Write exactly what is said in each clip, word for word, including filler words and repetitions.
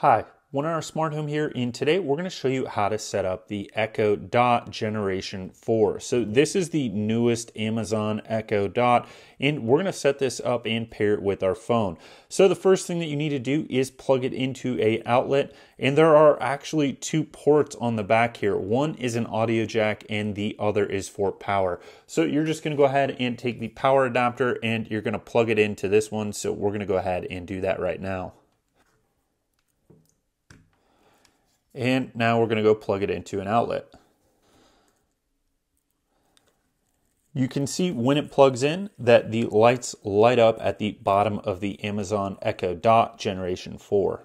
Hi, one R Smart Home here, and today we're going to show you how to set up the Echo Dot Generation four. So this is the newest Amazon Echo Dot, and we're going to set this up and pair it with our phone. So the first thing that you need to do is plug it into a outlet, and there are actually two ports on the back here. One is an audio jack, and the other is for power. So you're just going to go ahead and take the power adapter, and you're going to plug it into this one. So we're going to go ahead and do that right now. And now we're going to go plug it into an outlet. You can see when it plugs in that the lights light up at the bottom of the Amazon Echo Dot Generation four.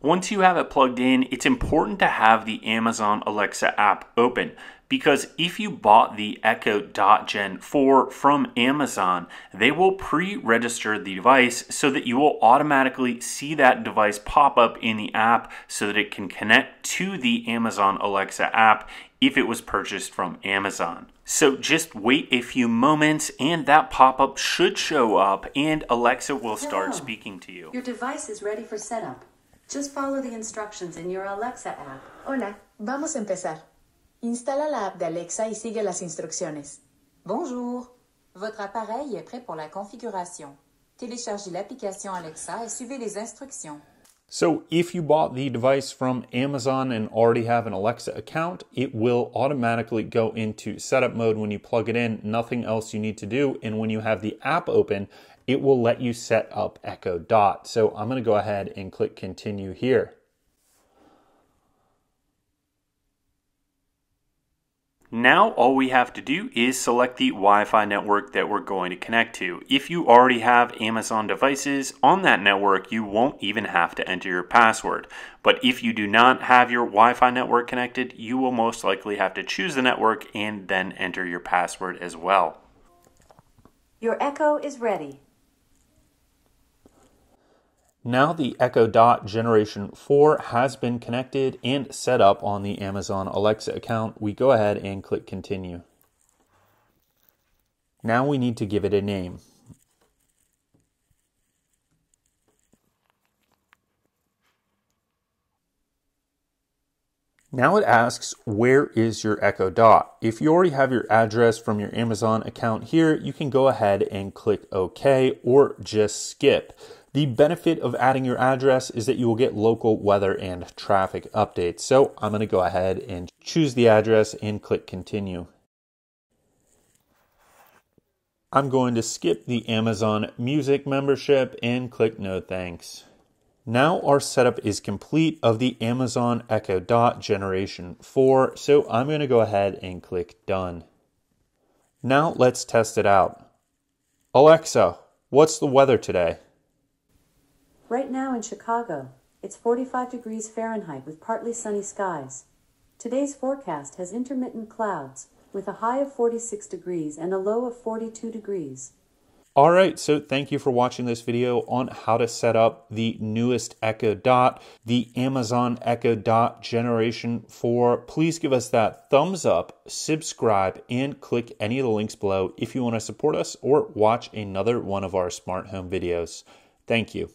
Once you have it plugged in, it's important to have the Amazon Alexa app open, because if you bought the Echo Dot Gen four from Amazon, they will pre-register the device so that you will automatically see that device pop up in the app so that it can connect to the Amazon Alexa app if it was purchased from Amazon. So just wait a few moments and that pop-up should show up and Alexa will start Hello. Speaking to you. Your device is ready for setup. Just follow the instructions in your Alexa app. Hola, vamos a empezar. Instala la app de Alexa y sigue las instrucciones. Bonjour, votre appareil est prêt pour la configuration. Téléchargez l'application Alexa et suivez les instructions. So if you bought the device from Amazon and already have an Alexa account, it will automatically go into setup mode when you plug it in, nothing else you need to do. And when you have the app open, it will let you set up Echo Dot. So I'm going to go ahead and click continue here. Now all we have to do is select the Wi-Fi network that we're going to connect to. If you already have Amazon devices on that network, you won't even have to enter your password. But if you do not have your Wi-Fi network connected, you will most likely have to choose the network and then enter your password as well. Your Echo is ready. Now the Echo Dot Generation four has been connected and set up on the Amazon Alexa account. We go ahead and click continue. Now we need to give it a name. Now it asks, where is your Echo Dot? If you already have your address from your Amazon account here, you can go ahead and click OK or just skip. The benefit of adding your address is that you will get local weather and traffic updates. So I'm going to go ahead and choose the address and click continue. I'm going to skip the Amazon Music membership and click no thanks. Now our setup is complete of the Amazon Echo Dot Generation four. So I'm going to go ahead and click done. Now let's test it out. Alexa, what's the weather today? Right now in Chicago, it's forty-five degrees Fahrenheit with partly sunny skies. Today's forecast has intermittent clouds, with a high of forty-six degrees and a low of forty-two degrees. All right, so thank you for watching this video on how to set up the newest Echo Dot, the Amazon Echo Dot Generation four. Please give us that thumbs up, subscribe, and click any of the links below if you want to support us or watch another one of our smart home videos. Thank you.